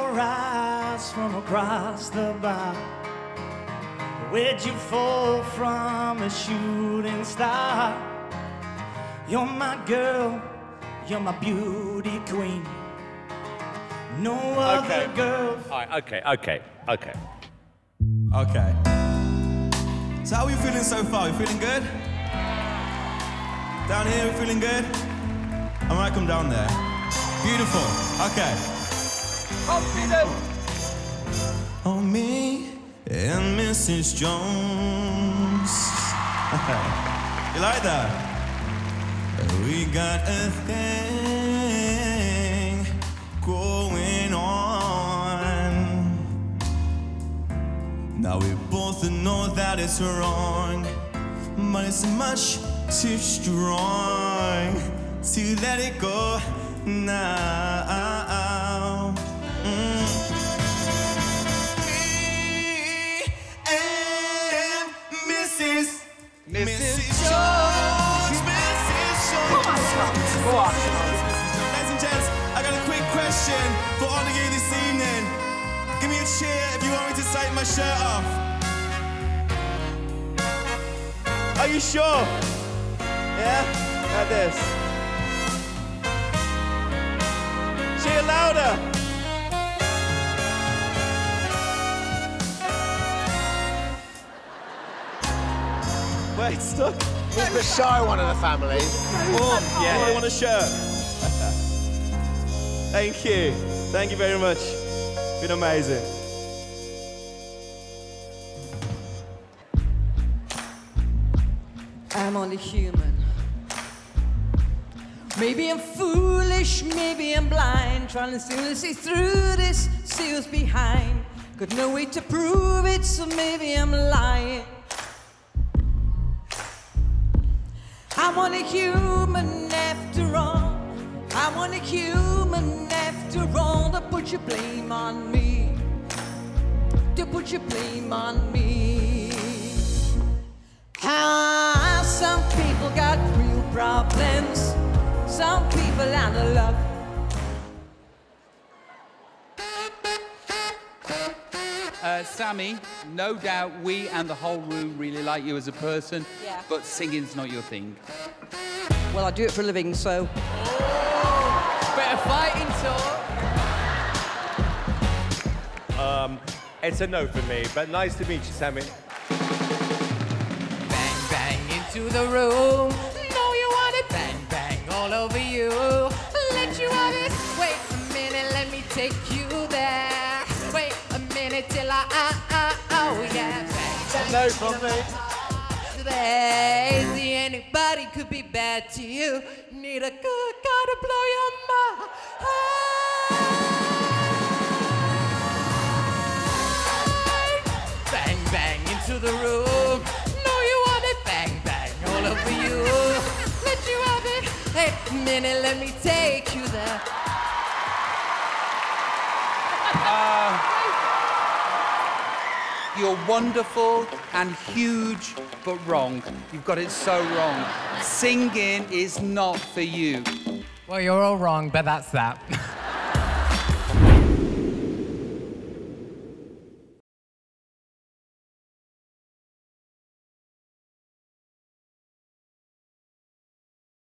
your eyes from across the bar? Where'd you fall from a shooting star? You're my girl, you're my beauty queen. No other girl. All right, okay. So how are you feeling so far? You feeling good? Down here, you feeling good? I might come down there. Beautiful. Okay. Confident. Oh, me and Mrs. Jones. You like that? We got a thing going on. Now we both know that it's wrong, but it's much too strong to let it go now. Me and Mrs. Jones. Mrs. Jones. Go on. Ladies and gents, I got a quick question for all of you this evening. Give me a cheer if you want me to take my shirt off. Are you sure? Yeah, like this. Cheer louder. Wait, it's stuck. He's the shy one of the family. Oh, yeah. I want a shirt. Thank you. Thank you very much. It's been amazing. I'm only human. Maybe I'm foolish, maybe I'm blind, trying to still see through this seals behind. Got no way to prove it, so maybe I'm lying. I'm only human after all. I'm only human after all. To put your blame on me, to put your blame on me. Ah, some people got real problems. Some people out of luck. Sammy, no doubt we and the whole room really like you as a person, yeah, but singing's not your thing. Well, I do it for a living, so... Oh, better fighting talk. It's a no for me, but nice to meet you, Sammy. Bang, bang into the room. No, you want it. Bang, bang all over you. Let you on it. Wait a minute, let me take you there. Wait a minute till oh yeah. Bang, bang, no problem. Today, see, anybody could be bad to you. Need a good guy to blow your mind. Bang, bang into the room. No, you want it. Bang, bang all over you. Let you have it. Hey, minute, let me take you there. You're wonderful and huge, but wrong. You've got it so wrong. Singing is not for you. Well, you're all wrong, but that's that.